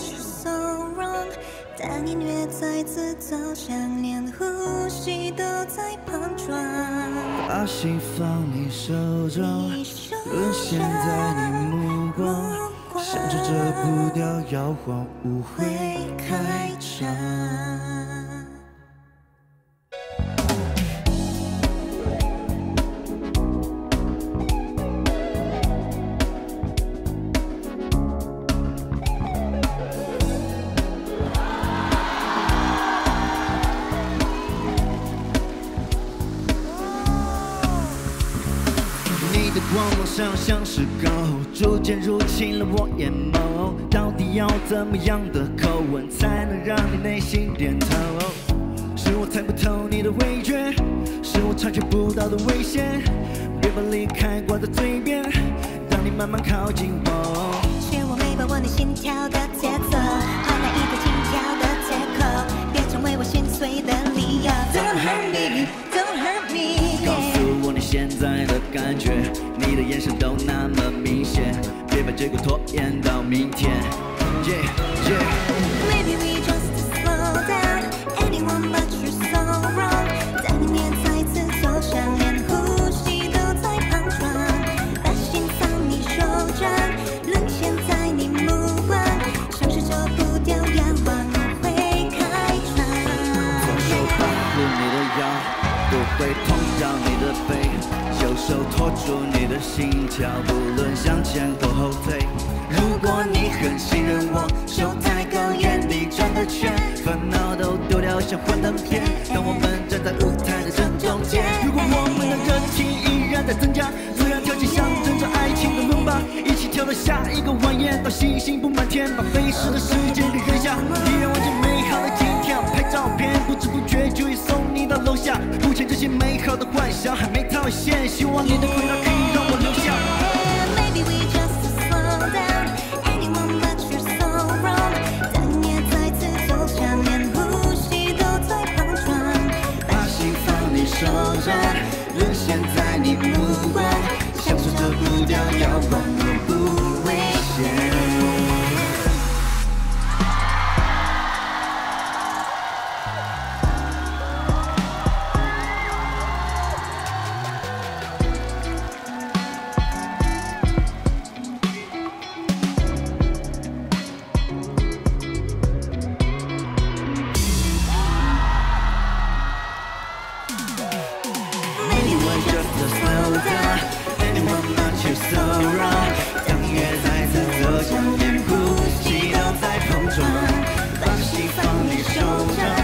you're so wrong。 当音乐再次奏响，连呼吸都在碰撞。把心放你手中，沦陷在你目光，想着这步调摇晃，舞会开场。 像是狗，逐渐入侵了我眼眸。到底要怎么样的口吻，才能让你内心点头？是我猜不透你的味觉，是我察觉不到的危险。别把离开挂在嘴边，当你慢慢靠近我，是我没把握你心跳的节奏，好难以得轻巧的借口，别成为我心碎的理由。Don't hurt me, don't hurt me。告诉我你现在的感觉。 你的眼神都那么明显，别把结果拖延到明天。Yeah, yeah. Maybe we just slow down, anyone but you're so wrong。当音乐再次奏响，连呼吸都在碰撞。把心放你手掌，沦陷在你目光，像是这步调摇晃，会开场。左手保护你的腰，不会碰到你的背。 右手托住你的心跳，不论向前或后退。如果你很信任我，手抬高，眼里转个圈，烦恼都丢掉，像幻灯片。当我们站在舞台的正中间，如果我们的热情依然在增加，就要跳起象征着爱情的伦巴，一起跳到下一个晚宴，到星星布满天，把飞逝的时间给扔下，依然完成美好的今天。拍照片，不知不觉就已送你到楼下。目前这些美好的幻想还没套现。 希望你的快乐可以让我留下。Maybe we just slow down, anyone but you're so wrong。当音乐再次奏响，连呼吸都在碰撞。把心放你手掌，沦陷在你目光，享受这步调摇晃，不危险。 把心放你手掌。